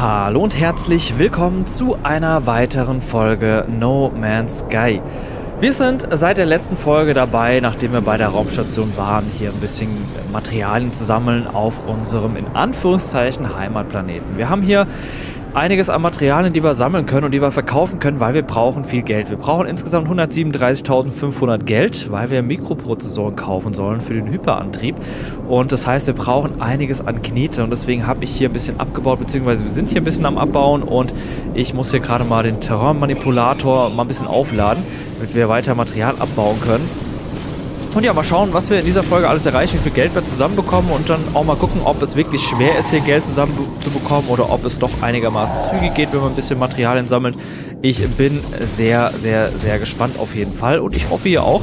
Hallo und herzlich willkommen zu einer weiteren Folge No Man's Sky. Wir sind seit der letzten Folge dabei, nachdem wir bei der Raumstation waren, hier ein bisschen Materialien zu sammeln auf unserem in Anführungszeichen Heimatplaneten. Wir haben hier einiges an Materialien, die wir sammeln können und die wir verkaufen können, weil wir brauchen viel Geld. Wir brauchen insgesamt 137.500 Geld, weil wir Mikroprozessoren kaufen sollen für den Hyperantrieb. Und das heißt, wir brauchen einiges an Knete und deswegen habe ich hier ein bisschen abgebaut, beziehungsweise wir sind hier ein bisschen am Abbauen und ich muss hier gerade mal den Terrainmanipulator mal ein bisschen aufladen, damit wir weiter Material abbauen können. Und ja, mal schauen, was wir in dieser Folge alles erreichen, wie viel Geld wir zusammenbekommen und dann auch mal gucken, ob es wirklich schwer ist, hier Geld zusammen zu bekommen oder ob es doch einigermaßen zügig geht, wenn man ein bisschen Materialien sammelt. Ich bin sehr, sehr, sehr gespannt auf jeden Fall und ich hoffe ihr auch.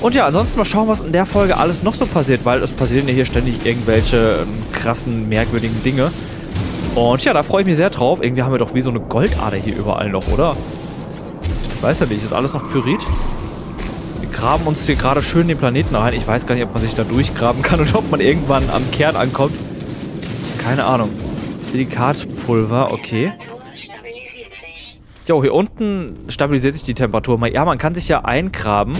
Und ja, ansonsten mal schauen, was in der Folge alles noch so passiert, weil es passieren ja hier ständig irgendwelche krassen, merkwürdigen Dinge. Und ja, da freue ich mich sehr drauf. Irgendwie haben wir doch wie so eine Goldader hier überall noch, oder? Ich weiß ja nicht, ist alles noch Pyrit? Graben uns hier gerade schön den Planeten rein. Ich weiß gar nicht, ob man sich da durchgraben kann und ob man irgendwann am Kern ankommt. Keine Ahnung. Silikatpulver, okay. Jo, hier unten stabilisiert sich die Temperatur. Ja, man kann sich ja eingraben.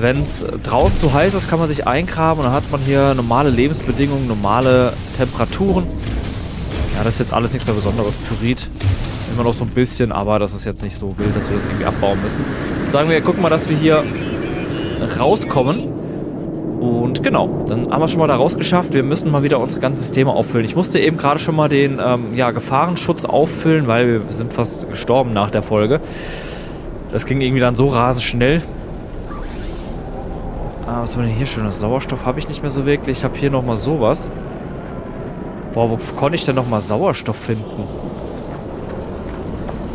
Wenn es draußen zu heiß ist, kann man sich eingraben und dann hat man hier normale Lebensbedingungen, normale Temperaturen. Ja, das ist jetzt alles nichts mehr Besonderes. Pyrit immer noch so ein bisschen, aber das ist jetzt nicht so wild, dass wir das irgendwie abbauen müssen. Sagen wir, gucken mal, dass wir hier rauskommen. Und genau, dann haben wir schon mal da rausgeschafft. Wir müssen mal wieder unsere ganzen Systeme auffüllen. Ich musste eben gerade schon mal den Gefahrenschutz auffüllen, weil wir sind fast gestorben nach der Folge. Das ging irgendwie dann so rasend schnell. Ah, was haben wir denn hier schönes? Sauerstoff habe ich nicht mehr so wirklich. Ich habe hier nochmal sowas. Boah, wo konnte ich denn nochmal Sauerstoff finden?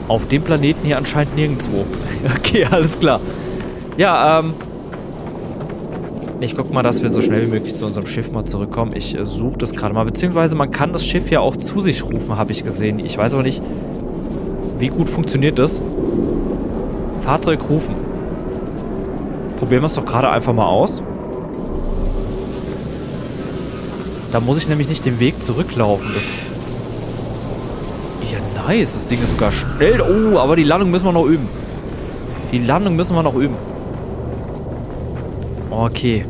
Auf dem Planeten hier anscheinend nirgendwo. Okay, alles klar. Ja, ich guck mal, dass wir so schnell wie möglich zu unserem Schiff mal zurückkommen. Ich suche das gerade mal. Beziehungsweise man kann das Schiff ja auch zu sich rufen, habe ich gesehen. Ich weiß aber nicht, wie gut funktioniert das. Fahrzeug rufen. Probieren wir es doch gerade einfach mal aus. Da muss ich nämlich nicht den Weg zurücklaufen. Das... Ja, nice. Das Ding ist sogar schnell. Oh, aber die Landung müssen wir noch üben. Die Landung müssen wir noch üben. Okay.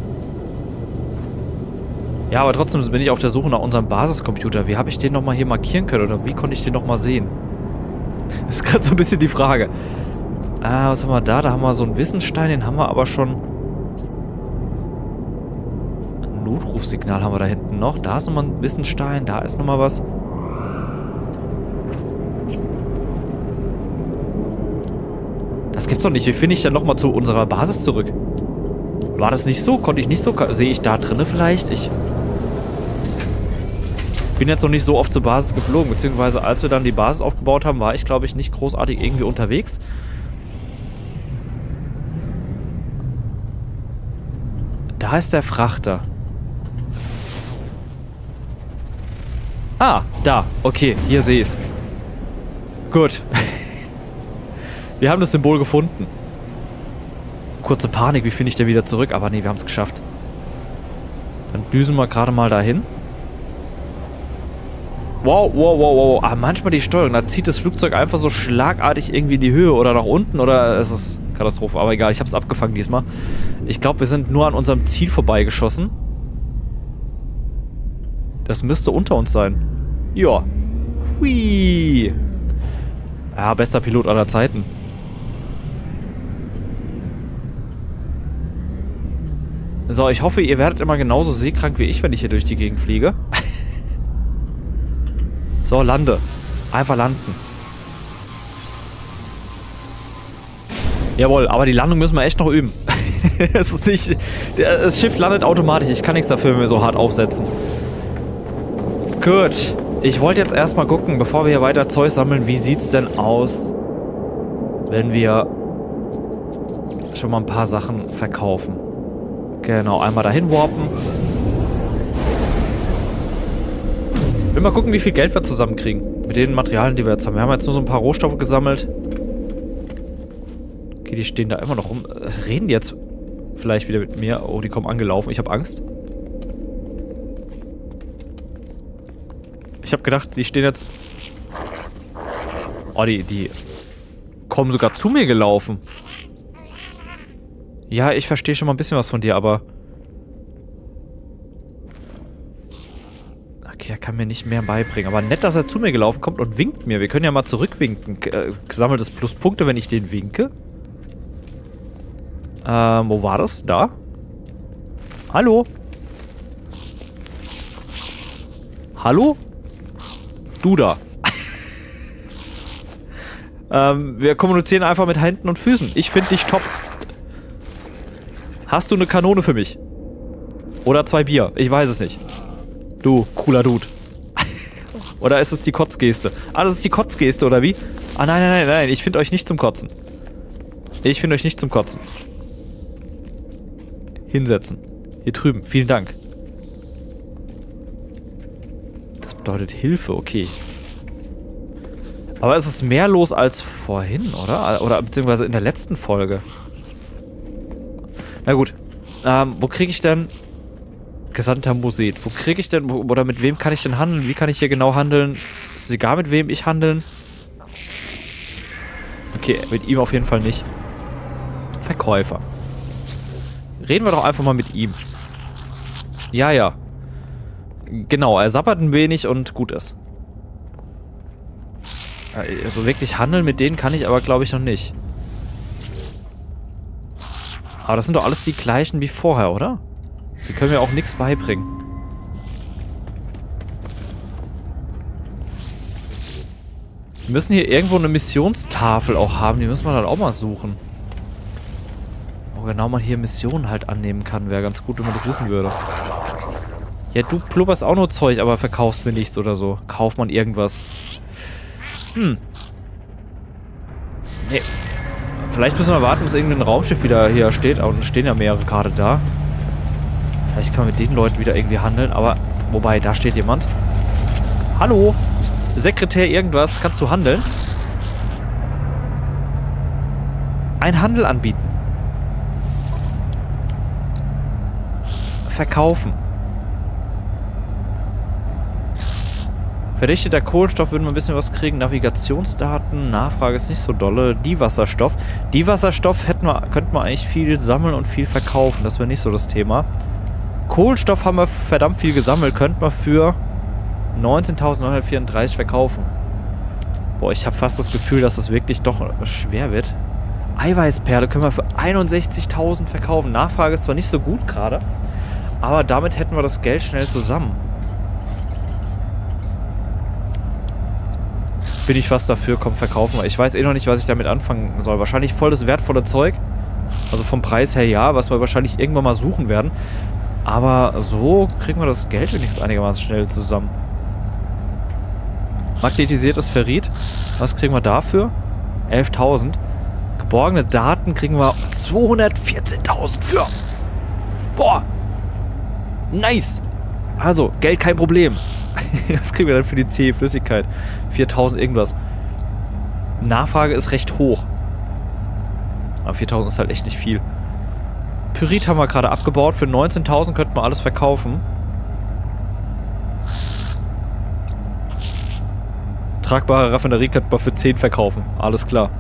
Ja, aber trotzdem bin ich auf der Suche nach unserem Basiscomputer. Wie habe ich den nochmal hier markieren können? Oder wie konnte ich den nochmal sehen? Das ist gerade so ein bisschen die Frage. Ah, was haben wir da? Da haben wir so einen Wissensstein. Den haben wir aber schon... Ein Notrufsignal haben wir da hinten noch. Da ist nochmal ein Wissensstein. Da ist nochmal was... Das gibt's doch nicht. Wie finde ich dann nochmal zu unserer Basis zurück? War das nicht so? Konnte ich nicht so? Sehe ich da drinne vielleicht? Ich bin jetzt noch nicht so oft zur Basis geflogen. Beziehungsweise als wir dann die Basis aufgebaut haben, war ich, glaube ich, nicht großartig irgendwie unterwegs. Da ist der Frachter. Ah, da. Okay, hier sehe ich es. Gut. Wir haben das Symbol gefunden. Kurze Panik, wie finde ich denn wieder zurück? Aber nee, wir haben es geschafft. Dann düsen wir gerade mal dahin. Wow, wow, wow, wow. Ah, manchmal die Steuerung. Da zieht das Flugzeug einfach so schlagartig irgendwie in die Höhe oder nach unten. Oder es ist Katastrophe. Aber egal, ich habe es abgefangen diesmal. Ich glaube, wir sind nur an unserem Ziel vorbeigeschossen. Das müsste unter uns sein. Ja. Hui. Ja, bester Pilot aller Zeiten. So, ich hoffe, ihr werdet immer genauso seekrank wie ich, wenn ich hier durch die Gegend fliege. So, lande. Einfach landen. Jawohl, aber die Landung müssen wir echt noch üben. Es ist nicht... Das Schiff landet automatisch. Ich kann nichts dafür, wenn wir so hart aufsetzen. Gut. Ich wollte jetzt erstmal gucken, bevor wir hier weiter Zeug sammeln, wie sieht es denn aus, wenn wir schon mal ein paar Sachen verkaufen. Genau, einmal dahin warpen. Ich will mal gucken, wie viel Geld wir zusammenkriegen mit den Materialien, die wir jetzt haben. Wir haben jetzt nur so ein paar Rohstoffe gesammelt. Okay, die stehen da immer noch rum. Reden die jetzt vielleicht wieder mit mir? Oh, die kommen angelaufen. Ich habe Angst. Ich habe gedacht, die stehen jetzt Oh, die kommen sogar zu mir gelaufen. Ja, ich verstehe schon mal ein bisschen was von dir, aber... Okay, er kann mir nicht mehr beibringen. Aber nett, dass er zu mir gelaufen kommt und winkt mir. Wir können ja mal zurückwinken. Sammelt es Pluspunkte, wenn ich den winke? Wo war das? Da? Hallo? Hallo? Du da. Wir kommunizieren einfach mit Händen und Füßen. Ich finde dich top. Hast du eine Kanone für mich? Oder 2 Bier? Ich weiß es nicht. Du, cooler Dude. Oder ist es die Kotzgeste? Ah, das ist die Kotzgeste, oder wie? Ah, nein, nein, nein, nein. Ich finde euch nicht zum Kotzen. Ich finde euch nicht zum Kotzen. Hinsetzen. Hier drüben. Vielen Dank. Das bedeutet Hilfe, okay. Aber es ist mehr los als vorhin, oder? Oder beziehungsweise in der letzten Folge. Na gut. Wo kriege ich denn... Gesandter Moset. Wo kriege ich denn... Oder mit wem kann ich denn handeln? Wie kann ich hier genau handeln? Ist es egal, mit wem ich handeln? Okay, mit ihm auf jeden Fall nicht. Verkäufer. Reden wir doch einfach mal mit ihm. Ja, ja. Genau, er sabbert ein wenig und gut ist. Also wirklich handeln mit denen kann ich aber, glaube ich, noch nicht. Aber das sind doch alles die gleichen wie vorher, oder? Die können mir auch nichts beibringen. Wir müssen hier irgendwo eine Missionstafel auch haben. Die müssen wir dann auch mal suchen. Wo genau man hier Missionen halt annehmen kann. Wäre ganz gut, wenn man das wissen würde. Ja, du plubberst auch nur Zeug, aber verkaufst mir nichts oder so. Kauft man irgendwas. Hm. Nee. Vielleicht müssen wir warten, bis irgendein Raumschiff wieder hier steht. Und stehen ja mehrere gerade da. Vielleicht kann man mit den Leuten wieder irgendwie handeln, aber... Wobei, da steht jemand. Hallo? Sekretär irgendwas, kannst du handeln? Ein Handel anbieten. Verkaufen. Verdichteter Kohlenstoff würden wir ein bisschen was kriegen. Navigationsdaten, Nachfrage ist nicht so dolle. Diwasserstoff. Diwasserstoff könnten wir eigentlich viel sammeln und viel verkaufen. Das wäre nicht so das Thema. Kohlenstoff haben wir verdammt viel gesammelt. Könnten wir für 19.934 verkaufen. Boah, ich habe fast das Gefühl, dass das wirklich doch schwer wird. Eiweißperle können wir für 61.000 verkaufen. Nachfrage ist zwar nicht so gut gerade, aber damit hätten wir das Geld schnell zusammen. Bin ich fast dafür, komm, verkaufen wir. Ich weiß eh noch nicht, was ich damit anfangen soll. Wahrscheinlich voll das wertvolle Zeug. Also vom Preis her ja, was wir wahrscheinlich irgendwann mal suchen werden. Aber so kriegen wir das Geld wenigstens einigermaßen schnell zusammen. Magnetisiertes Ferrit. Was kriegen wir dafür? 11.000. Geborgene Daten kriegen wir 214.000 für. Boah. Nice. Also, Geld kein Problem. Was kriegen wir dann für die C-Flüssigkeit? 4.000 irgendwas. Nachfrage ist recht hoch. Aber 4.000 ist halt echt nicht viel. Pyrit haben wir gerade abgebaut. Für 19.000 könnten wir alles verkaufen. Tragbare Raffinerie könnten wir für 10 verkaufen. Alles klar.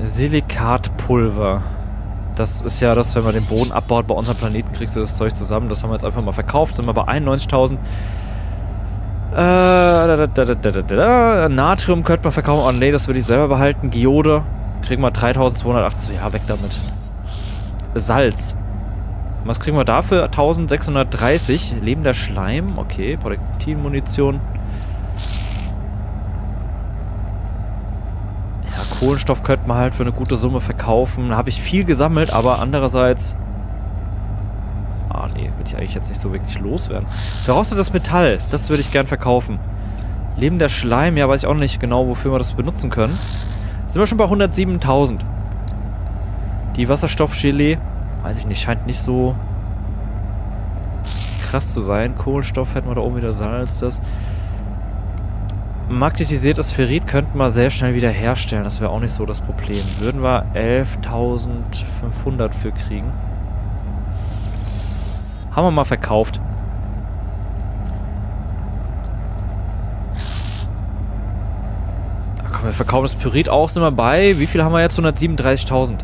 Silikatpulver. Das ist ja das, wenn man den Boden abbaut, bei unserem Planeten kriegst du das Zeug zusammen. Das haben wir jetzt einfach mal verkauft. Sind wir bei 91.000. Natrium könnte man verkaufen. Oh nee, das würde ich selber behalten. Geode. Kriegen wir 3.280. Ja, weg damit. Salz. Was kriegen wir dafür? 1.630. Lebender Schleim. Okay, Projektilmunition. Kohlenstoff könnte man halt für eine gute Summe verkaufen. Habe ich viel gesammelt, aber andererseits... Ah, nee, will ich eigentlich jetzt nicht so wirklich loswerden. Verrostetes Metall, das würde ich gern verkaufen. Lebender Schleim, ja, weiß ich auch nicht genau, wofür wir das benutzen können. Sind wir schon bei 107.000. Die Wasserstoffgelee, weiß ich nicht, scheint nicht so krass zu sein. Kohlenstoff hätten wir da oben wieder Salz, das... Magnetisiertes Ferrit könnten wir sehr schnell wieder herstellen. Das wäre auch nicht so das Problem. Würden wir 11.500 für kriegen. Haben wir mal verkauft. Wir verkaufen das Pyrit auch, sind wir bei. Wie viel haben wir jetzt? 137.000.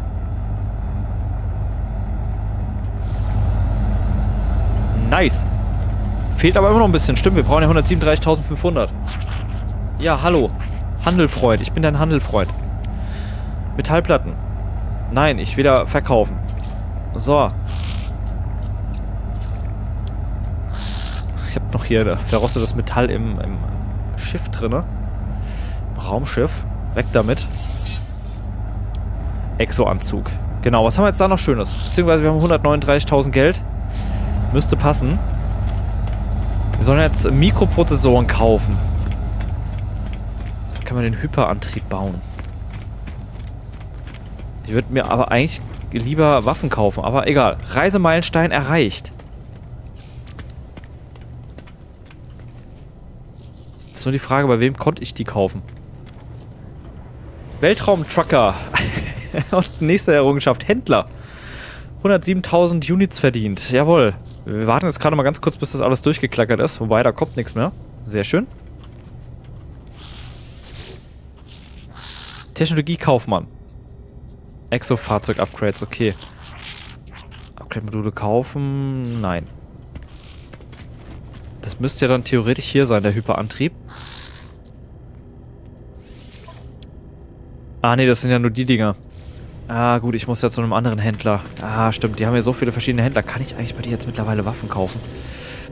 Nice. Fehlt aber immer noch ein bisschen. Stimmt, wir brauchen ja 137.500. Ja, hallo. Handelfreund. Ich bin dein Handelfreund. Metallplatten. Nein, ich will da verkaufen. So. Ich habe noch hier verrostetes Metall im Schiff drin. Im Raumschiff. Weg damit. Exoanzug. Genau, was haben wir jetzt da noch Schönes? Beziehungsweise wir haben 139.000 Geld. Müsste passen. Wir sollen jetzt Mikroprozessoren kaufen. Kann man den Hyperantrieb bauen. Ich würde mir aber eigentlich lieber Waffen kaufen, aber egal. Reisemeilenstein erreicht. Ist nur die Frage, bei wem konnte ich die kaufen? Weltraumtrucker. Und nächste Errungenschaft, Händler. 107.000 Units verdient, jawohl. Wir warten jetzt gerade mal ganz kurz, bis das alles durchgeklackert ist. Wobei, da kommt nichts mehr. Sehr schön. Technologie-Kaufmann. Exo-Fahrzeug-Upgrades, okay. Upgrade-Module kaufen, nein. Das müsste ja dann theoretisch hier sein, der Hyperantrieb. Ah, nee, das sind ja nur die Dinger. Ah, gut, ich muss ja zu einem anderen Händler. Ah, stimmt, die haben ja so viele verschiedene Händler. Kann ich eigentlich bei dir jetzt mittlerweile Waffen kaufen?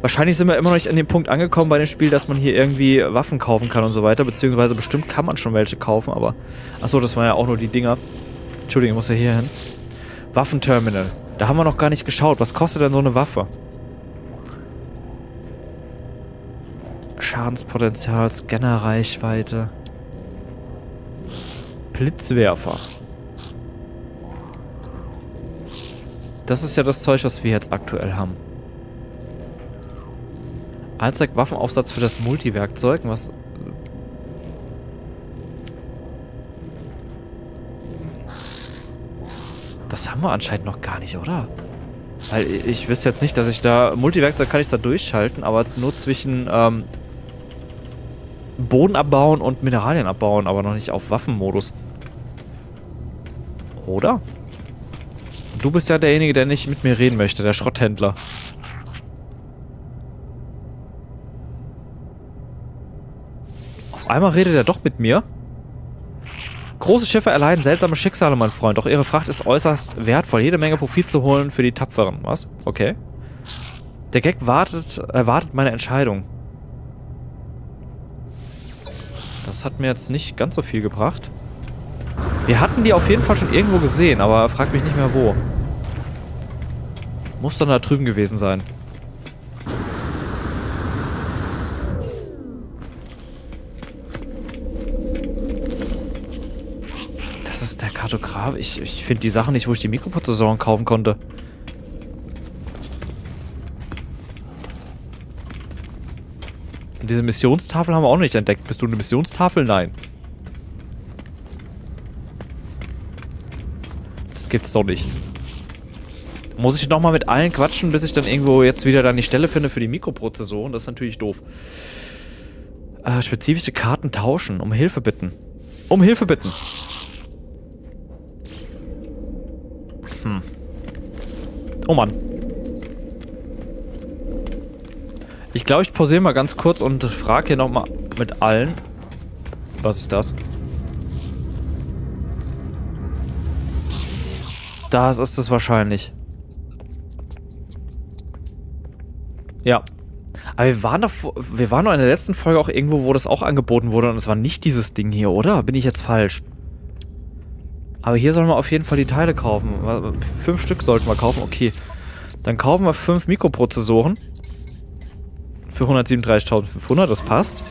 Wahrscheinlich sind wir immer noch nicht an dem Punkt angekommen bei dem Spiel, dass man hier irgendwie Waffen kaufen kann und so weiter. Beziehungsweise bestimmt kann man schon welche kaufen, aber... Achso, das waren ja auch nur die Dinger. Entschuldigung, ich muss ja hier hin. Waffenterminal. Da haben wir noch gar nicht geschaut. Was kostet denn so eine Waffe? Schadenspotenzial, Scannerreichweite. Blitzwerfer. Das ist ja das Zeug, was wir jetzt aktuell haben. Allzweck Waffenaufsatz für das Multiwerkzeug. Was... Das haben wir anscheinend noch gar nicht, oder? Weil ich wüsste jetzt nicht, dass ich da... Multiwerkzeug kann ich da durchschalten, aber nur zwischen Boden abbauen und Mineralien abbauen, aber noch nicht auf Waffenmodus. Oder? Und du bist ja derjenige, der nicht mit mir reden möchte, der Schrotthändler. Auf einmal redet er doch mit mir. Große Schiffe erleiden seltsame Schicksale, mein Freund. Doch ihre Fracht ist äußerst wertvoll. Jede Menge Profit zu holen für die Tapferen. Was? Okay. Der Gag erwartet meine Entscheidung. Das hat mir jetzt nicht ganz so viel gebracht. Wir hatten die auf jeden Fall schon irgendwo gesehen, aber frag mich nicht mehr wo. Muss dann da drüben gewesen sein. Der Kartograf, ich finde die Sachen nicht, wo ich die Mikroprozessoren kaufen konnte. Und diese Missionstafel haben wir auch nicht entdeckt. Bist du eine Missionstafel? Nein. Das gibt's doch nicht. Muss ich nochmal mit allen quatschen, bis ich dann irgendwo jetzt wieder dann die Stelle finde für die Mikroprozessoren. Das ist natürlich doof. Spezifische Karten tauschen. Um Hilfe bitten. Um Hilfe bitten. Oh Mann. Ich glaube, ich pausiere mal ganz kurz und frage hier nochmal mit allen. Was ist das? Das ist es wahrscheinlich. Ja. Aber wir waren doch in der letzten Folge auch irgendwo, wo das auch angeboten wurde und es war nicht dieses Ding hier, oder? Bin ich jetzt falsch? Aber hier sollen wir auf jeden Fall die Teile kaufen. 5 Stück sollten wir kaufen, okay. Dann kaufen wir 5 Mikroprozessoren. Für 137.500, das passt.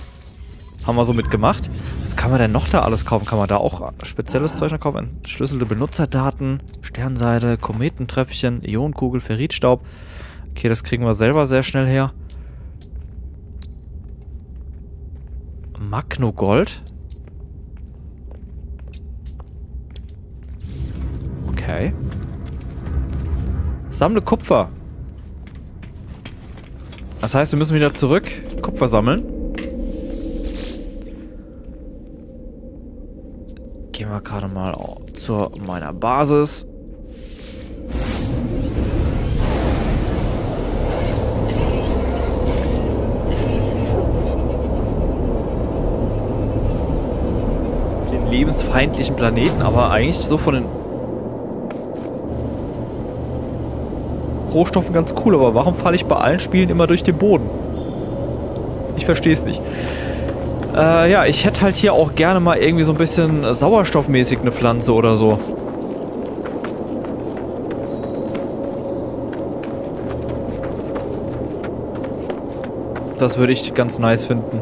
Haben wir so mitgemacht. Was kann man denn noch da alles kaufen? Kann man da auch spezielles Zeug noch kaufen? Entschlüsselte Benutzerdaten, Sternseide, Kometentröpfchen, Ionenkugel, Ferritstaub. Okay, das kriegen wir selber sehr schnell her. Magnogold. Okay. Sammle Kupfer. Das heißt, wir müssen wieder zurück Kupfer sammeln. gerade mal zu meiner Basis. Den lebensfeindlichen Planeten, aber eigentlich so von den Rohstoffen ganz cool, aber warum falle ich bei allen Spielen immer durch den Boden? Ich verstehe es nicht. Ja, ich hätte halt hier auch gerne mal irgendwie so ein bisschen sauerstoffmäßig eine Pflanze oder so. Das würde ich ganz nice finden.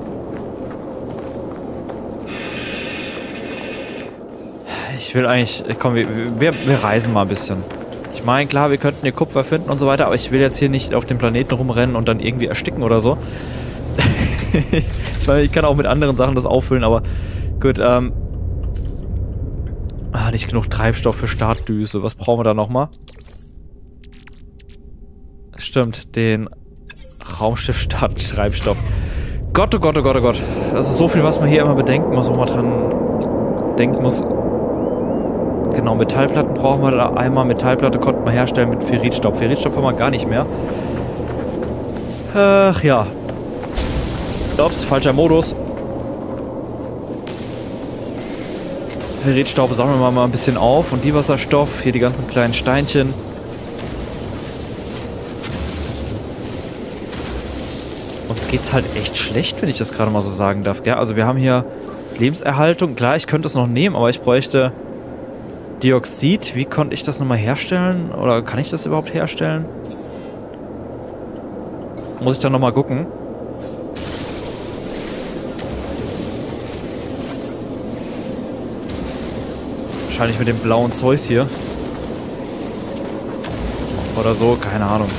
Ich will eigentlich... Komm, wir reisen mal ein bisschen. Ich meine, klar, wir könnten hier Kupfer finden und so weiter, aber ich will jetzt hier nicht auf dem Planeten rumrennen und dann irgendwie ersticken oder so. Ich kann auch mit anderen Sachen das auffüllen, aber gut, nicht genug Treibstoff für Startdüse. Was brauchen wir da nochmal? Stimmt, den Raumschiff-Starttreibstoff. Gott, oh Gott, oh Gott, oh Gott. Das ist so viel, was man hier immer bedenken muss, wo man dran denken muss. Genau, Metallplatten brauchen wir da einmal. Metallplatte konnten wir herstellen mit Ferritstaub. Ferritstaub haben wir gar nicht mehr. Ach ja. Ups, falscher Modus. Ferritstaub sammeln wir mal ein bisschen auf. Und die Wasserstoff, hier die ganzen kleinen Steinchen. Uns geht's halt echt schlecht, wenn ich das gerade mal so sagen darf, gell? Also wir haben hier Lebenserhaltung. Klar, ich könnte es noch nehmen, aber ich bräuchte Dioxid. Wie konnte ich das nochmal herstellen? Oder kann ich das überhaupt herstellen? Muss ich dann nochmal gucken. Wahrscheinlich mit dem blauen Zeus hier. Oder so, keine Ahnung.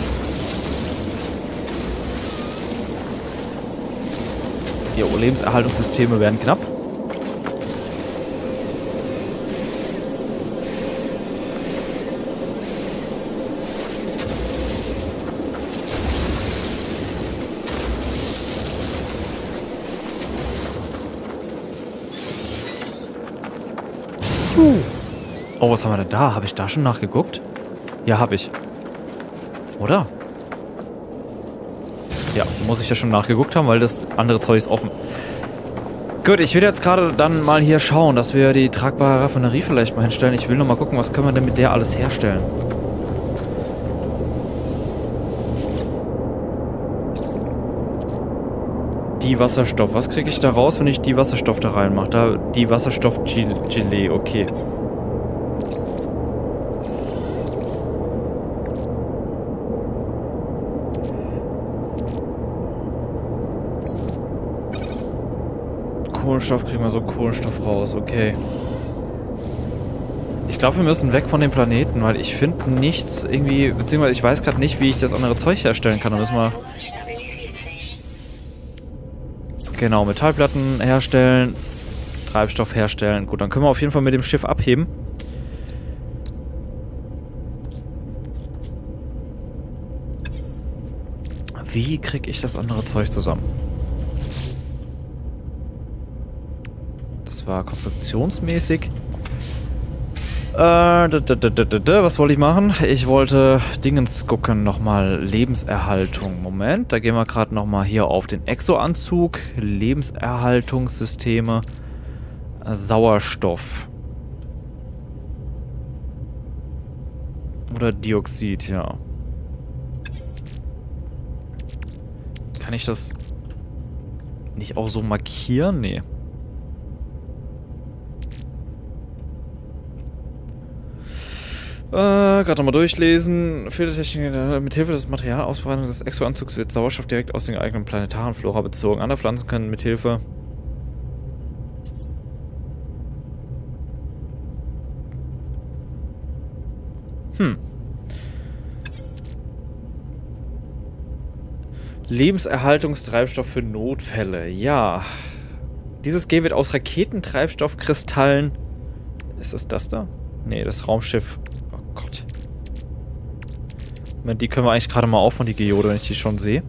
Die Lebenserhaltungssysteme werden knapp. Oh, was haben wir denn da? Habe ich da schon nachgeguckt? Ja, habe ich. Oder? Ja, muss ich ja schon nachgeguckt haben, weil das andere Zeug ist offen. Gut, ich will jetzt gerade dann mal hier schauen, dass wir die tragbare Raffinerie vielleicht mal hinstellen. Ich will noch mal gucken, was können wir denn mit der alles herstellen. Die Wasserstoff. Was kriege ich da raus, wenn ich die Wasserstoff da reinmache? Da die Wasserstoffgelee, okay. Kohlenstoff kriegen wir so Kohlenstoff raus, okay. Ich glaube, wir müssen weg von dem Planeten, weil ich finde nichts irgendwie, beziehungsweise ich weiß gerade nicht, wie ich das andere Zeug herstellen kann. Da müssen wir genau Metallplatten herstellen, Treibstoff herstellen. Gut, dann können wir auf jeden Fall mit dem Schiff abheben. Wie kriege ich das andere Zeug zusammen? War konstruktionsmäßig. Was wollte ich machen? Ich wollte Dingens gucken, nochmal Lebenserhaltung. Moment, da gehen wir gerade nochmal hier auf den Exoanzug. Lebenserhaltungssysteme. Sauerstoff. Oder Dioxid, ja. Kann ich das nicht auch so markieren? Nee. Gerade nochmal durchlesen. Filtertechniken mit Hilfe des Materialausbreitungs des Exoanzugs wird Sauerstoff direkt aus den eigenen planetaren Flora bezogen. Andere Pflanzen können mit Hilfe Lebenserhaltungstreibstoff für Notfälle. Ja. Dieses G wird aus Raketentreibstoffkristallen. Ist es das da? Nee, das Raumschiff. Gott. Die können wir eigentlich gerade mal aufmachen, die Geode, wenn ich die schon sehe.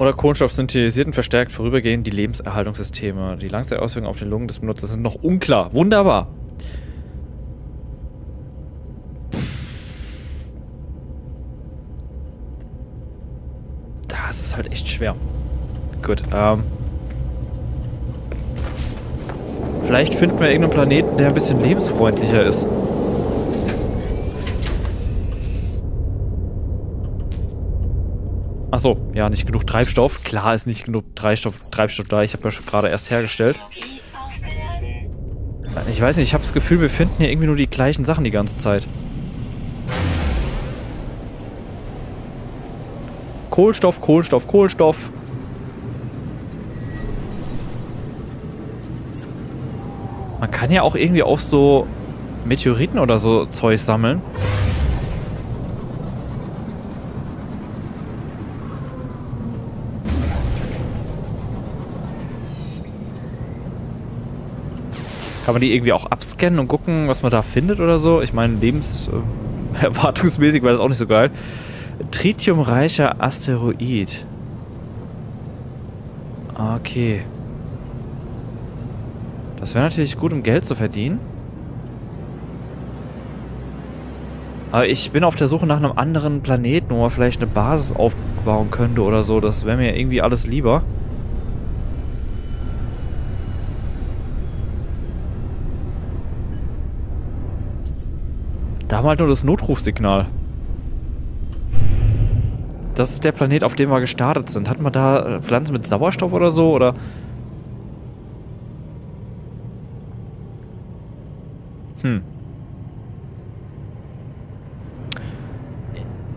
oder Kohlenstoff synthetisierten verstärkt vorübergehend die Lebenserhaltungssysteme. Die Langzeitauswirkungen auf den Lungen des Benutzers sind noch unklar. Wunderbar. Das ist halt echt schwer. Gut, vielleicht finden wir irgendeinen Planeten, der ein bisschen lebensfreundlicher ist. Achso, ja, nicht genug Treibstoff. Klar ist nicht genug Treibstoff da. Ich habe ja schon gerade erst hergestellt. Ich weiß nicht, ich habe das Gefühl, wir finden hier irgendwie nur die gleichen Sachen die ganze Zeit. Kohlenstoff, Kohlenstoff, Kohlenstoff. Man kann ja auch irgendwie auf so Meteoriten oder so Zeug sammeln. Kann man die irgendwie auch abscannen und gucken, was man da findet oder so? Ich meine, lebenserwartungsmäßig wäre das auch nicht so geil. Tritiumreicher Asteroid. Okay. Das wäre natürlich gut, um Geld zu verdienen. Aber ich bin auf der Suche nach einem anderen Planeten, wo man vielleicht eine Basis aufbauen könnte oder so. Das wäre mir irgendwie alles lieber. Da haben wir halt nur das Notrufsignal. Das ist der Planet, auf dem wir gestartet sind. Hat man da Pflanzen mit Sauerstoff oder so? Oder...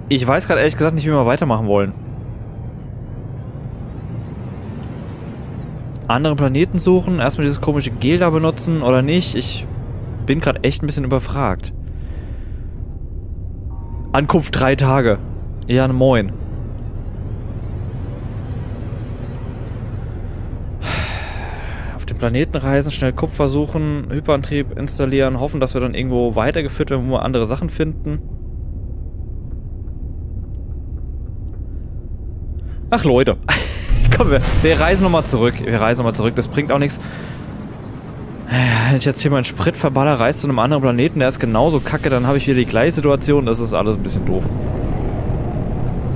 Ich weiß gerade ehrlich gesagt nicht, wie wir weitermachen wollen. Andere Planeten suchen, erstmal dieses komische Gel da benutzen oder nicht. Ich bin gerade echt ein bisschen überfragt. Ankunft 3 Tage. Ja, ne moin. Auf den Planeten reisen, schnell Kupfer suchen, Hyperantrieb installieren, hoffen, dass wir dann irgendwo weitergeführt werden, wo wir andere Sachen finden. Ach Leute, komm, wir reisen nochmal zurück. Wir reisen nochmal zurück, das bringt auch nichts. Wenn ich jetzt hier meinen Sprit verballer, reist zu einem anderen Planeten, der ist genauso kacke, dann habe ich wieder die gleiche Situation. Das ist alles ein bisschen doof.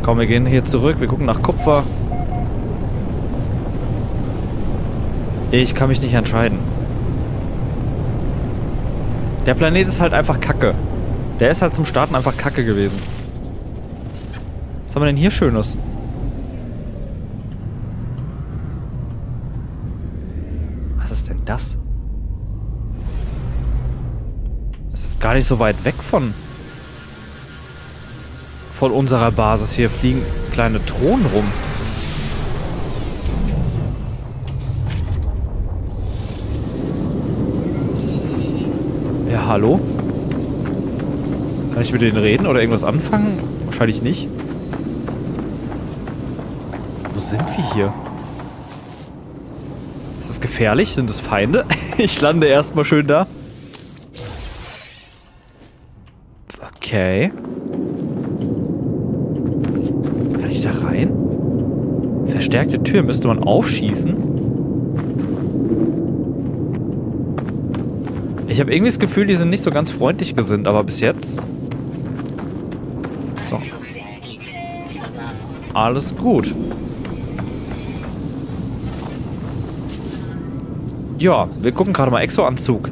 Komm, wir gehen hier zurück, wir gucken nach Kupfer. Ich kann mich nicht entscheiden. Der Planet ist halt einfach kacke. Der ist halt zum Starten einfach kacke gewesen. Was haben wir denn hier Schönes? Das? Das ist gar nicht so weit weg von unserer Basis. Hier fliegen kleine Drohnen rum. Ja, hallo? Kann ich mit denen reden oder irgendwas anfangen? Wahrscheinlich nicht. Wo sind wir hier? Gefährlich? Sind es Feinde? Ich lande erstmal schön da. Okay. Kann ich da rein? Verstärkte Tür müsste man aufschießen. Ich habe irgendwie das Gefühl, die sind nicht so ganz freundlich gesinnt, aber bis jetzt... So. Alles gut. Ja, wir gucken gerade mal Exoanzug.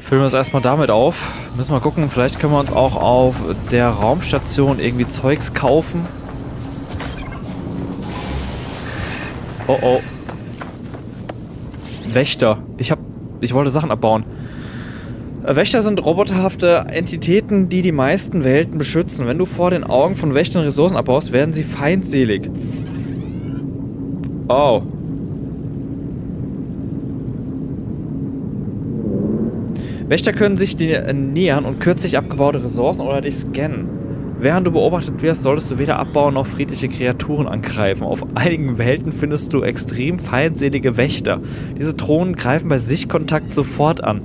Füllen wir es erstmal damit auf. Müssen wir gucken, vielleicht können wir uns auch auf der Raumstation irgendwie Zeugs kaufen. Oh oh. Wächter. Ich wollte Sachen abbauen. Wächter sind roboterhafte Entitäten, die die meisten Welten beschützen. Wenn du vor den Augen von Wächtern Ressourcen abbaust, werden sie feindselig. Oh. Wächter können sich dir nähern und kürzlich abgebaute Ressourcen oder dich scannen. Während du beobachtet wirst, solltest du weder abbauen noch friedliche Kreaturen angreifen. Auf einigen Welten findest du extrem feindselige Wächter. Diese Drohnen greifen bei Sichtkontakt sofort an.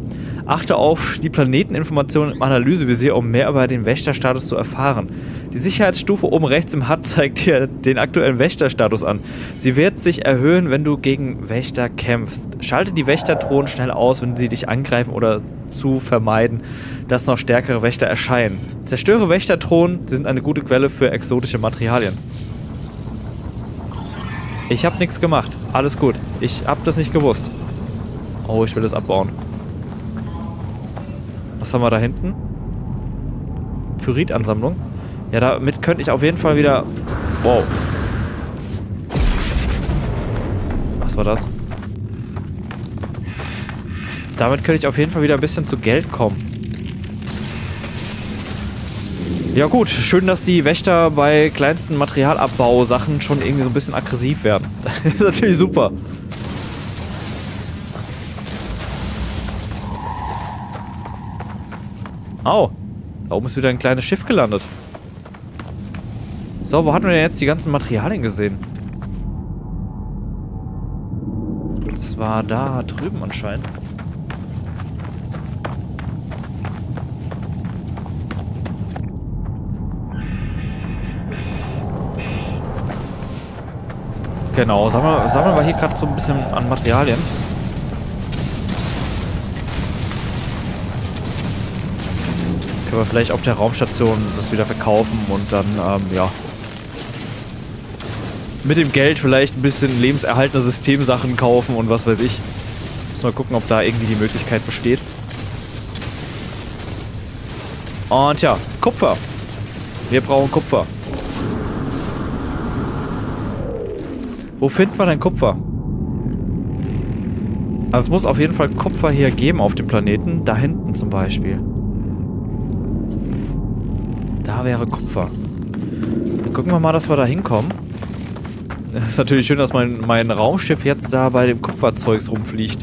Achte auf die Planeteninformationen im Analysevisier, um mehr über den Wächterstatus zu erfahren. Die Sicherheitsstufe oben rechts im HUD zeigt dir den aktuellen Wächterstatus an. Sie wird sich erhöhen, wenn du gegen Wächter kämpfst. Schalte die Wächterdrohnen schnell aus, wenn sie dich angreifen oder zu vermeiden, dass noch stärkere Wächter erscheinen. Zerstöre Wächterdrohnen, sie sind eine gute Quelle für exotische Materialien. Ich habe nichts gemacht. Alles gut. Ich habe das nicht gewusst. Oh, ich will das abbauen. Was haben wir da hinten? Pyrit-Ansammlung. Ja, damit könnte ich auf jeden Fall wieder... Wow. Was war das? Damit könnte ich auf jeden Fall wieder ein bisschen zu Geld kommen. Ja gut, schön, dass die Wächter bei kleinsten Materialabbausachen schon irgendwie so ein bisschen aggressiv werden. Das ist natürlich super. Au, da oben ist wieder ein kleines Schiff gelandet. So, wo hatten wir denn jetzt die ganzen Materialien gesehen? Das war da drüben anscheinend. Genau, sammeln wir hier gerade so ein bisschen an Materialien. Können wir vielleicht auf der Raumstation das wieder verkaufen und dann, ja, mit dem Geld vielleicht ein bisschen lebenserhaltende Systemsachen kaufen und was weiß ich. Muss mal gucken, ob da irgendwie die Möglichkeit besteht. Und ja, Kupfer. Wir brauchen Kupfer. Wo finden wir denn Kupfer? Also es muss auf jeden Fall Kupfer hier geben auf dem Planeten. Da hinten zum Beispiel. Da wäre Kupfer. Dann gucken wir mal, dass wir da hinkommen. Es ist natürlich schön, dass mein Raumschiff jetzt da bei dem Kupferzeugs rumfliegt.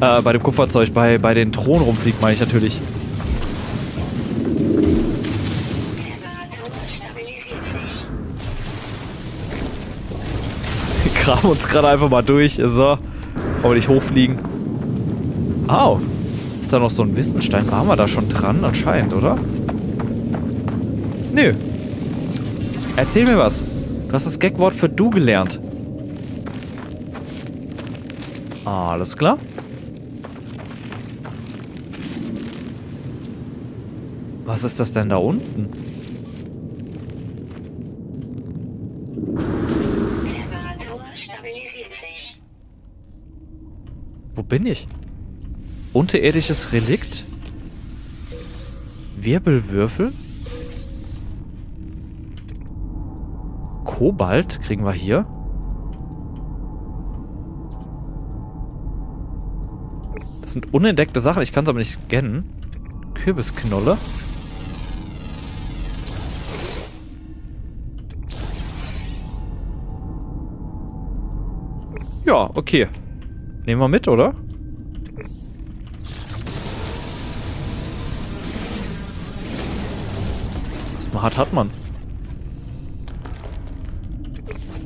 Bei dem Kupferzeug, bei den Thronen rumfliegt, meine ich natürlich. Wir graben uns gerade einfach mal durch. So. Aber nicht hochfliegen. Au. Ist da noch so ein Wissenstein? Waren wir da schon dran? Anscheinend, oder? Nö. Erzähl mir was. Du hast das Gagwort für du gelernt. Alles klar. Was ist das denn da unten? Temperatur stabilisiert sich. Wo bin ich? Unterirdisches Relikt? Wirbelwürfel? Kobalt kriegen wir hier. Das sind unentdeckte Sachen, ich kann es aber nicht scannen. Kürbisknolle. Ja, okay. Nehmen wir mit, oder? Hat man.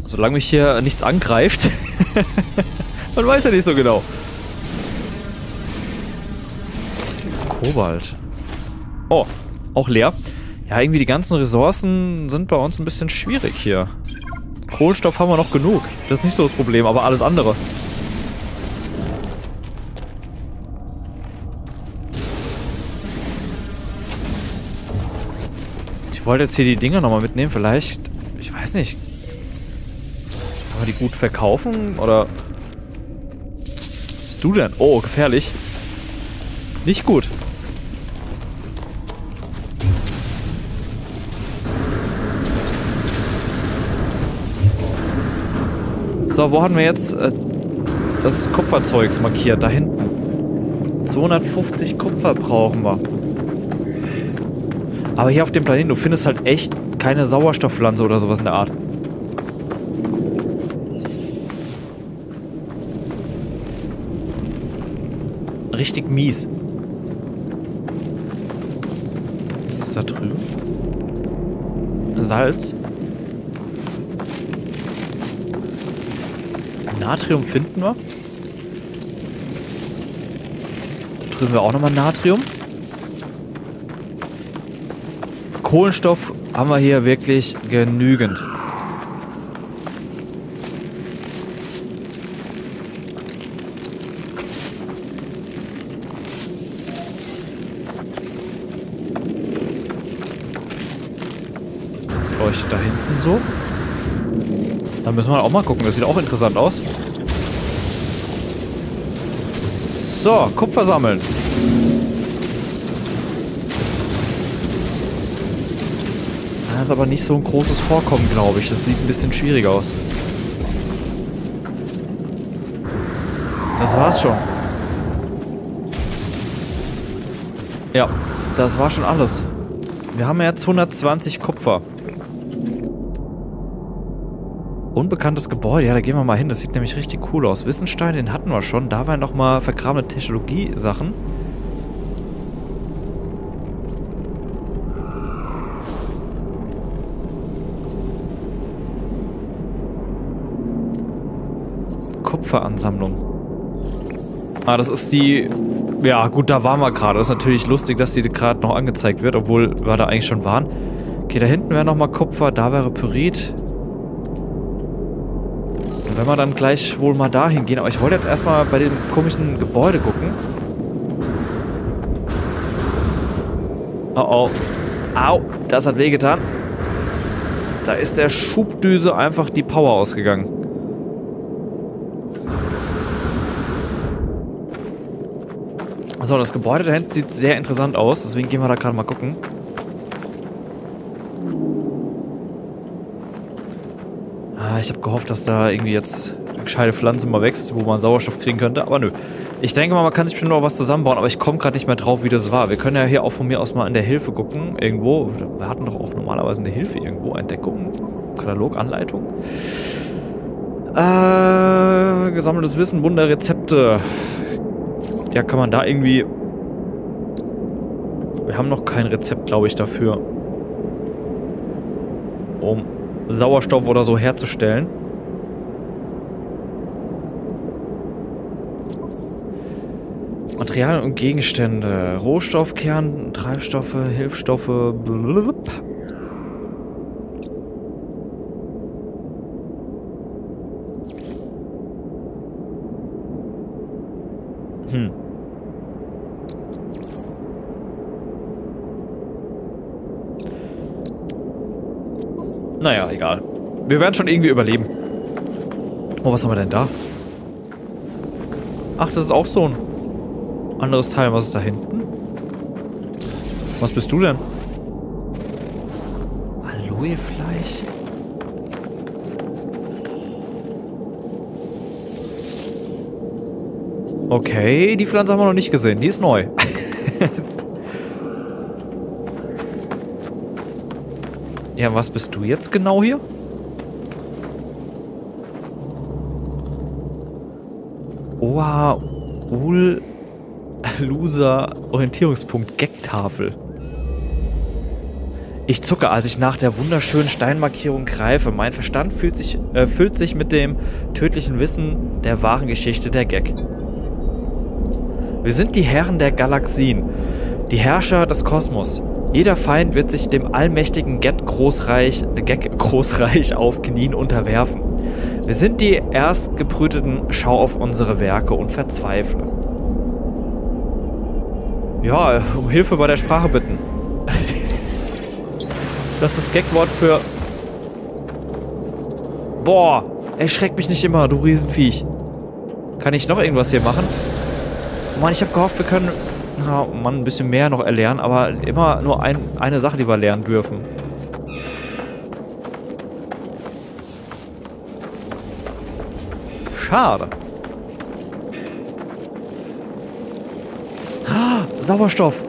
Solange mich hier nichts angreift. Man weiß ja nicht so genau. Kobalt. Oh, auch leer. Ja, irgendwie die ganzen Ressourcen sind bei uns ein bisschen schwierig hier. Kohlenstoff haben wir noch genug. Das ist nicht so das Problem, aber alles andere. Ich wollte jetzt hier die Dinger nochmal mitnehmen, vielleicht, ich weiß nicht, kann man die gut verkaufen, oder? Was bist du denn? Oh, gefährlich. Nicht gut. So, wo haben wir jetzt das Kupferzeugs markiert? Da hinten. 250 Kupfer brauchen wir. Aber hier auf dem Planeten, du findest halt echt keine Sauerstoffpflanze oder sowas in der Art. Richtig mies. da drüben? Salz. Natrium finden wir. Da drüben wir auch nochmal Natrium. Kohlenstoff haben wir hier wirklich genügend. Das leuchtet da hinten so. Da müssen wir auch mal gucken. Das sieht auch interessant aus. So, Kupfer sammeln. Das ist aber nicht so ein großes Vorkommen, glaube ich. Das sieht ein bisschen schwierig aus. Das war's schon. Ja, das war schon alles. Wir haben jetzt 120 Kupfer. Unbekanntes Gebäude. Ja, da gehen wir mal hin. Das sieht nämlich richtig cool aus. Wissenstein, den hatten wir schon. Da waren nochmal vergrabene Technologie-Sachen. Kupferansammlung. Ah, das ist die... Ja, gut, da waren wir gerade. Das ist natürlich lustig, dass die gerade noch angezeigt wird, obwohl wir da eigentlich schon waren. Okay, da hinten wäre nochmal Kupfer, da wäre Pyrit. Und wenn wir dann gleich wohl mal dahin gehen, aber ich wollte jetzt erstmal bei dem komischen Gebäude gucken. Oh oh. Au, das hat wehgetan. Da ist der Schubdüse einfach die Power ausgegangen. So, das Gebäude da hinten sieht sehr interessant aus, deswegen gehen wir da gerade mal gucken. Ah, ich habe gehofft, dass da irgendwie jetzt eine gescheite Pflanze mal wächst, wo man Sauerstoff kriegen könnte, aber nö. Ich denke mal, man kann sich bestimmt noch was zusammenbauen, aber ich komme gerade nicht mehr drauf, wie das war. Wir können ja hier auch von mir aus mal in der Hilfe gucken, irgendwo. Wir hatten doch auch normalerweise eine Hilfe irgendwo, Entdeckung, Katalog, Anleitung. Gesammeltes Wissen, Wunderrezepte. Ja, kann man da irgendwie... Wir haben noch kein Rezept, glaube ich, dafür. Um Sauerstoff oder so herzustellen. Materialien und Gegenstände. Rohstoffkern, Treibstoffe, Hilfsstoffe. Blablabla. Hm. Naja, egal. Wir werden schon irgendwie überleben. Oh, was haben wir denn da? Ach, das ist auch so ein anderes Teil. Was ist da hinten? Was bist du denn? Aloe-Fleisch? Okay, die Pflanze haben wir noch nicht gesehen. Die ist neu. Ja, was bist du jetzt genau hier? Oha, Ul, Loser, Orientierungspunkt, Gecktafel. Ich zucke, als ich nach der wunderschönen Steinmarkierung greife. Mein Verstand füllt sich mit dem tödlichen Wissen der wahren Geschichte der Gek. Wir sind die Herren der Galaxien, die Herrscher des Kosmos. Jeder Feind wird sich dem allmächtigen Gek-Großreich auf Knien unterwerfen. Wir sind die Erstgebrüteten, schau auf unsere Werke und verzweifle. Ja, um Hilfe bei der Sprache bitten. Das ist das Gag-Wort für... Boah, erschreck mich nicht immer, du Riesenviech. Kann ich noch irgendwas hier machen? Mann, ich habe gehofft, wir können... Na, Mann, ein bisschen mehr noch erlernen, aber immer nur eine Sache, die wir lernen dürfen. Schade. Ah, Sauerstoff.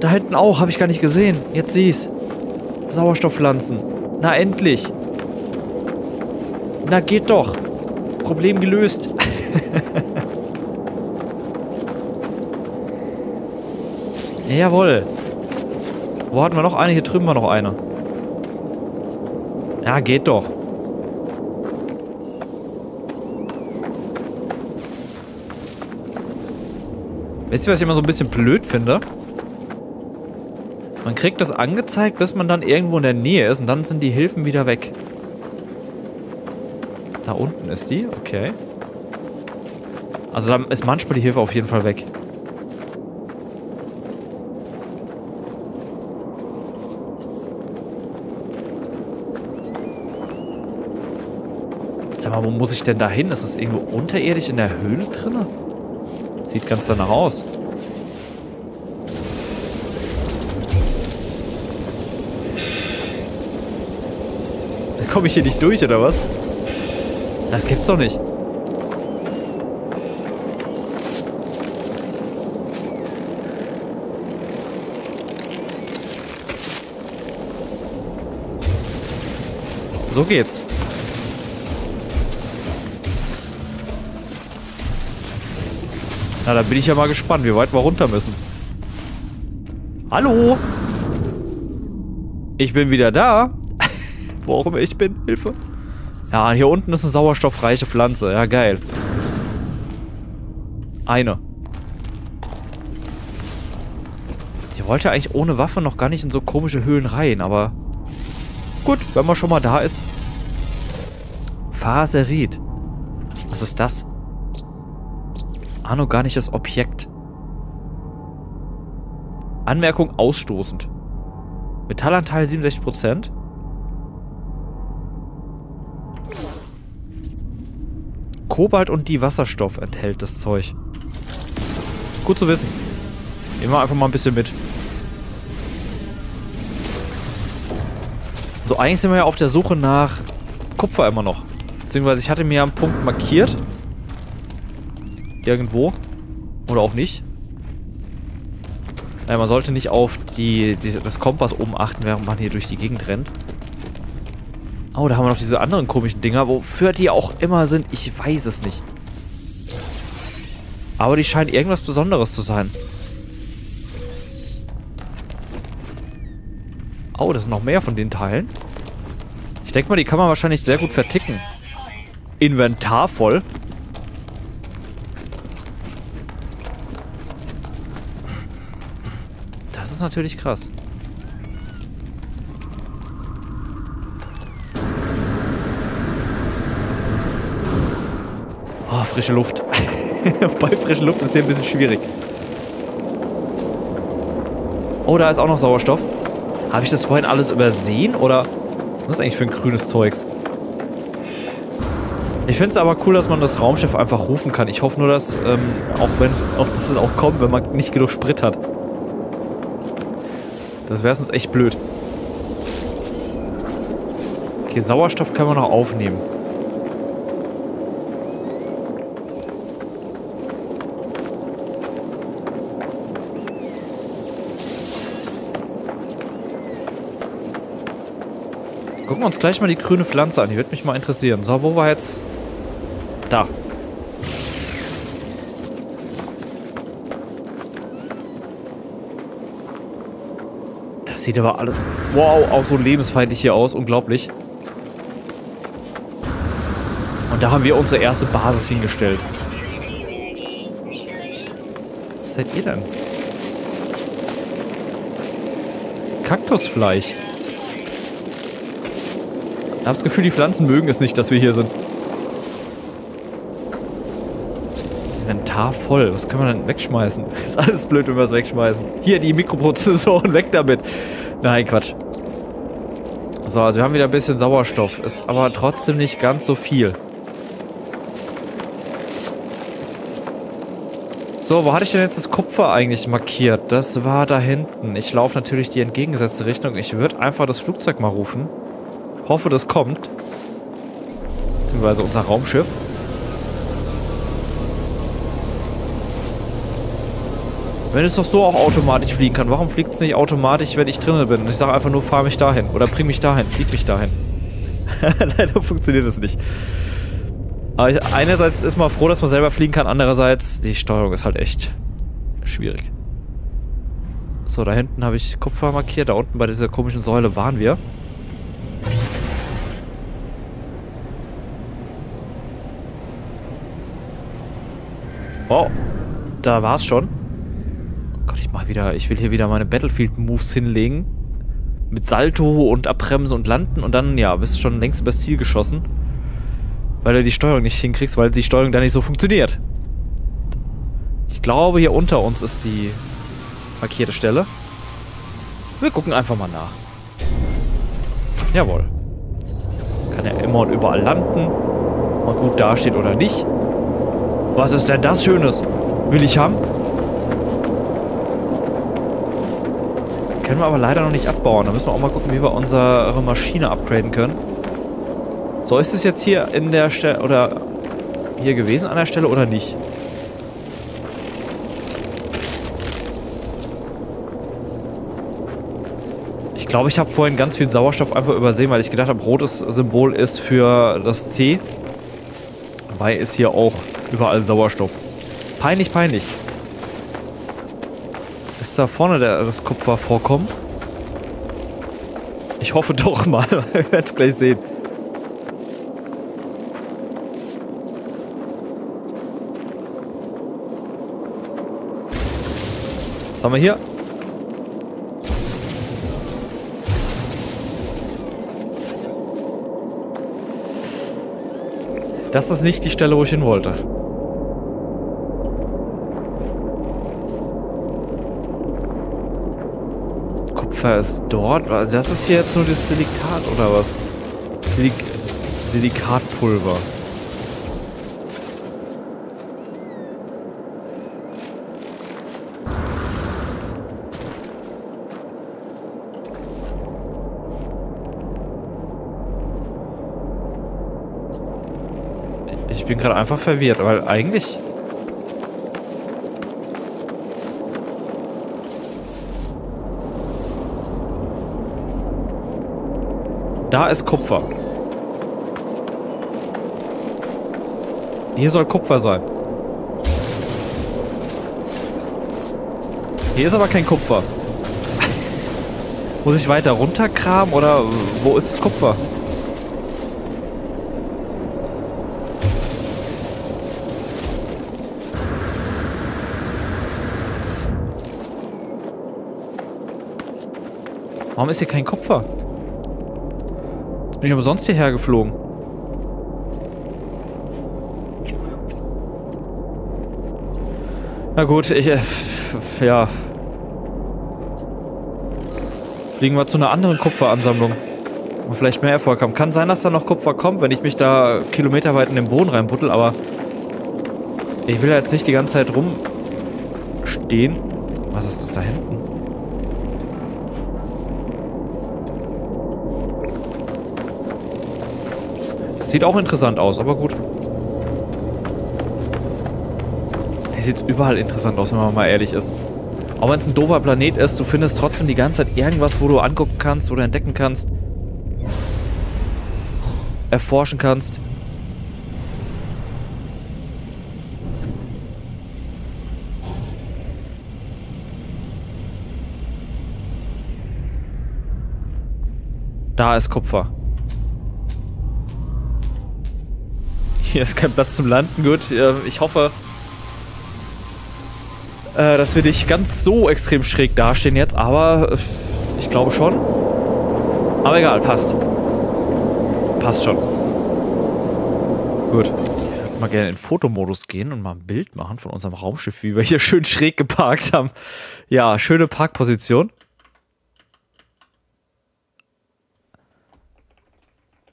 Da hinten auch, habe ich gar nicht gesehen. Jetzt sieh's. Sauerstoffpflanzen. Na, endlich. Na, geht doch. Problem gelöst. Jawohl. Wo hatten wir noch eine? Hier drüben war noch eine. Ja, geht doch. Wisst ihr, was ich immer so ein bisschen blöd finde? Man kriegt das angezeigt, bis man dann irgendwo in der Nähe ist und dann sind die Hilfen wieder weg. Da unten ist die, okay. Also dann ist manchmal die Hilfe auf jeden Fall weg. Sag mal, wo muss ich denn da hin? Ist das irgendwo unterirdisch in der Höhle drin? Sieht ganz danach aus. Da komme ich hier nicht durch, oder was? Das gibt's doch nicht. So geht's. Na, da bin ich ja mal gespannt, wie weit wir runter müssen. Hallo? Ich bin wieder da. Wo auch immer ich bin. Hilfe. Ja, hier unten ist eine sauerstoffreiche Pflanze. Ja, geil. Eine. Ich wollte eigentlich ohne Waffe noch gar nicht in so komische Höhlen rein, aber... Gut, wenn man schon mal da ist. Faserit. Was ist das? Anorganisches Objekt. Anmerkung ausstoßend. Metallanteil 67%. Kobalt und die Wasserstoff enthält das Zeug. Gut zu wissen. Nehmen wir einfach mal ein bisschen mit. So, eigentlich sind wir ja auf der Suche nach Kupfer immer noch. Beziehungsweise ich hatte mir ja einen Punkt markiert. Irgendwo. Oder auch nicht. Nein, man sollte nicht auf das Kompass oben achten, während man hier durch die Gegend rennt. Oh, da haben wir noch diese anderen komischen Dinger, wofür die auch immer sind. Ich weiß es nicht. Aber die scheinen irgendwas Besonderes zu sein. Oh, das sind noch mehr von den Teilen. Ich denke mal, die kann man wahrscheinlich sehr gut verticken. Inventar voll. Das ist natürlich krass. Oh, frische Luft. Bei frischer Luft ist hier ein bisschen schwierig. Oh, da ist auch noch Sauerstoff. Habe ich das vorhin alles übersehen, oder? Was ist das eigentlich für ein grünes Zeugs? Ich finde es aber cool, dass man das Raumschiff einfach rufen kann. Ich hoffe nur, dass, dass es auch kommt, wenn man nicht genug Sprit hat. Das wäre sonst echt blöd. Okay, Sauerstoff können wir noch aufnehmen. Gucken wir uns gleich mal die grüne Pflanze an. Die wird mich mal interessieren. So, wo war jetzt... Da. Das sieht aber alles... Wow, auch so lebensfeindlich hier aus. Unglaublich. Und da haben wir unsere erste Basis hingestellt. Was seid ihr denn? Kaktusfleisch. Ich habe das Gefühl, die Pflanzen mögen es nicht, dass wir hier sind. Inventar voll. Was können wir denn wegschmeißen? Ist alles blöd, wenn wir es wegschmeißen. Hier, die Mikroprozessoren, weg damit. Nein, Quatsch. So, also wir haben wieder ein bisschen Sauerstoff. Ist aber trotzdem nicht ganz so viel. So, wo hatte ich denn jetzt das Kupfer eigentlich markiert? Das war da hinten. Ich laufe natürlich die entgegengesetzte Richtung. Ich würde einfach das Flugzeug mal rufen. Hoffe, das kommt. Beziehungsweise unser Raumschiff. Wenn es doch so auch automatisch fliegen kann, warum fliegt es nicht automatisch, wenn ich drinnen bin? Und ich sage einfach nur, fahr mich dahin. Oder bring mich dahin, flieg mich dahin. Leider funktioniert das nicht. Aber einerseits ist man froh, dass man selber fliegen kann. Andererseits, die Steuerung ist halt echt schwierig. So, da hinten habe ich Kupfer markiert. Da unten bei dieser komischen Säule waren wir. Wow. Da war's schon. Oh Gott, ich will hier wieder meine Battlefield-Moves hinlegen. Mit Salto und Abbremsen und Landen und dann, ja, bist du schon längst übers Ziel geschossen. Weil du die Steuerung nicht hinkriegst, weil die Steuerung da nicht so funktioniert. Ich glaube, hier unter uns ist die markierte Stelle. Wir gucken einfach mal nach. Jawohl. Kann ja immer und überall landen. Ob gut dasteht oder nicht. Was ist denn das Schönes? Will ich haben? Können wir aber leider noch nicht abbauen. Da müssen wir auch mal gucken, wie wir unsere Maschine upgraden können. So, ist es jetzt hier in der Stelle oder hier gewesen an der Stelle oder nicht? Ich glaube, ich habe vorhin ganz viel Sauerstoff einfach übersehen, weil ich gedacht habe, rotes Symbol ist für das C. Dabei ist hier auch überall Sauerstoff. Peinlich, peinlich. Ist da vorne das Kupfervorkommen? Ich hoffe doch mal. Wir werden es gleich sehen. Was haben wir hier? Das ist nicht die Stelle, wo ich hin wollte. Kupfer ist dort. Das ist hier jetzt nur das Silikat oder was? Silikatpulver. Ich bin gerade einfach verwirrt, weil eigentlich... Da ist Kupfer. Hier soll Kupfer sein. Hier ist aber kein Kupfer. Muss ich weiter runterkramen oder wo ist das Kupfer? Warum ist hier kein Kupfer? Jetzt bin ich umsonst hierher geflogen. Na gut, ja. Fliegen wir zu einer anderen Kupferansammlung. Und vielleicht mehr Erfolg haben. Kann sein, dass da noch Kupfer kommt, wenn ich mich da kilometerweit in den Boden reinbuttel, aber... Ich will ja jetzt nicht die ganze Zeit rumstehen. Was ist das da hinten? Sieht auch interessant aus, aber gut. Der sieht überall interessant aus, wenn man mal ehrlich ist. Auch wenn es ein doofer Planet ist, du findest trotzdem die ganze Zeit irgendwas, wo du angucken kannst oder entdecken kannst. Erforschen kannst. Da ist Kupfer. Hier ist kein Platz zum Landen, gut. Ich hoffe, dass wir nicht ganz so extrem schräg dastehen jetzt, aber ich glaube schon. Aber egal, passt. Passt schon. Gut. Ich würde mal gerne in Fotomodus gehen und mal ein Bild machen von unserem Raumschiff, wie wir hier schön schräg geparkt haben. Ja, schöne Parkposition.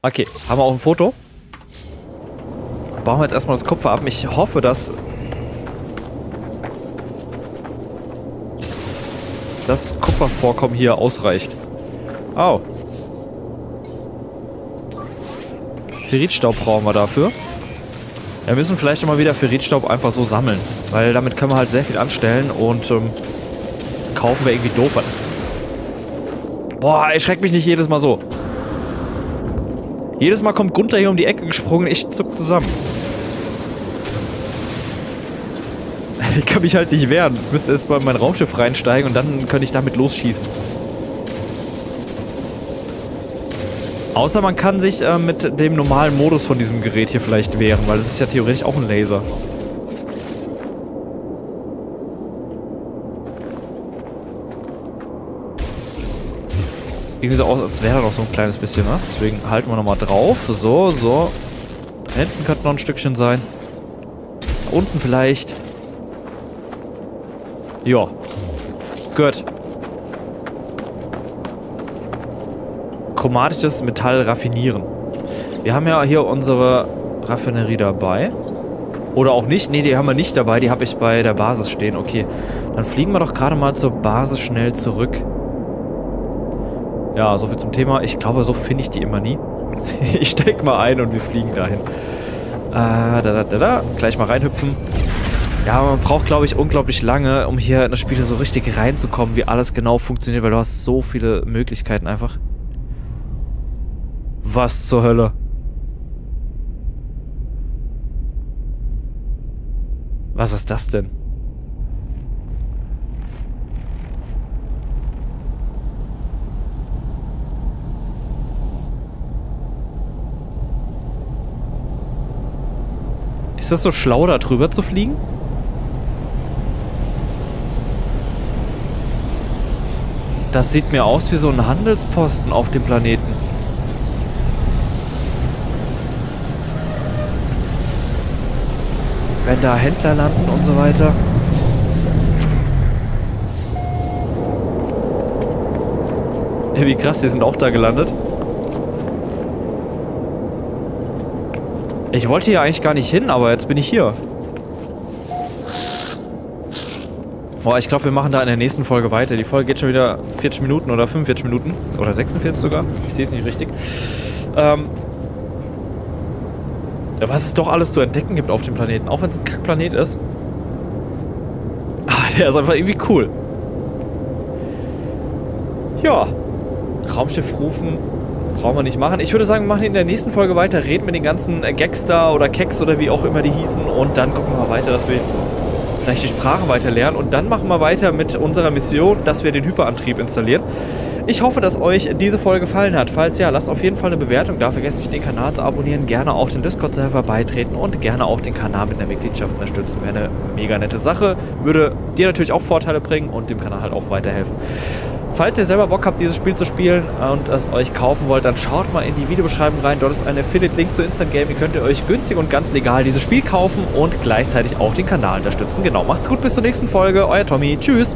Okay, haben wir auch ein Foto? Bauen wir jetzt erstmal das Kupfer ab. Ich hoffe, dass das Kupfervorkommen hier ausreicht. Oh. Ferritstaub brauchen wir dafür. Wir müssen vielleicht mal wieder Ferritstaub einfach so sammeln. Weil damit können wir halt sehr viel anstellen und kaufen wir irgendwie doof an. Boah, erschreckt mich nicht jedes Mal so. Jedes Mal kommt Gunther hier um die Ecke gesprungen, ich zuck zusammen. Ich kann mich halt nicht wehren. Ich müsste erst mal in mein Raumschiff reinsteigen und dann könnte ich damit losschießen. Außer man kann sich mit dem normalen Modus von diesem Gerät hier vielleicht wehren, weil das ist ja theoretisch auch ein Laser. Das sieht irgendwie so aus, als wäre da noch so ein kleines bisschen was. Deswegen halten wir nochmal drauf. So, so. Da hinten könnte noch ein Stückchen sein. Da unten vielleicht. Ja. Gut. Chromatisches Metall raffinieren. Wir haben ja hier unsere Raffinerie dabei. Oder auch nicht. Ne, die haben wir nicht dabei. Die habe ich bei der Basis stehen. Okay. Dann fliegen wir doch gerade mal zur Basis schnell zurück. Ja, soviel zum Thema. Ich glaube, so finde ich die immer nie. Ich steck mal ein und wir fliegen dahin. Gleich mal reinhüpfen. Ja, man braucht, glaube ich, unglaublich lange, um hier in das Spiel so richtig reinzukommen, wie alles genau funktioniert, weil du hast so viele Möglichkeiten einfach. Was zur Hölle? Was ist das denn? Ist das so schlau, da drüber zu fliegen? Das sieht mir aus wie so ein Handelsposten auf dem Planeten. Wenn da Händler landen und so weiter. Ey, wie krass, die sind auch da gelandet. Ich wollte hier eigentlich gar nicht hin, aber jetzt bin ich hier. Boah, ich glaube, wir machen da in der nächsten Folge weiter. Die Folge geht schon wieder 40 Minuten oder 45 Minuten. Oder 46 sogar. Ich sehe es nicht richtig. Was es doch alles zu entdecken gibt auf dem Planeten, auch wenn es ein Kackplanet ist. Ah, der ist einfach irgendwie cool. Ja. Raumschiff rufen brauchen wir nicht machen. Ich würde sagen, wir machen in der nächsten Folge weiter, reden mit den ganzen Gagster oder Keks oder wie auch immer die hießen und dann gucken wir weiter, dass wir vielleicht die Sprache weiter lernen und dann machen wir weiter mit unserer Mission, dass wir den Hyperantrieb installieren. Ich hoffe, dass euch diese Folge gefallen hat. Falls ja, lasst auf jeden Fall eine Bewertung da. Vergesst nicht, den Kanal zu abonnieren, gerne auch dem Discord-Server beitreten und gerne auch den Kanal mit einer Mitgliedschaft unterstützen. Wäre eine mega nette Sache. Würde dir natürlich auch Vorteile bringen und dem Kanal halt auch weiterhelfen. Falls ihr selber Bock habt, dieses Spiel zu spielen und es euch kaufen wollt, dann schaut mal in die Videobeschreibung rein. Dort ist ein Affiliate-Link zu Instant Gaming. Könnt ihr euch günstig und ganz legal dieses Spiel kaufen und gleichzeitig auch den Kanal unterstützen. Genau, macht's gut, bis zur nächsten Folge. Euer Tommy. Tschüss.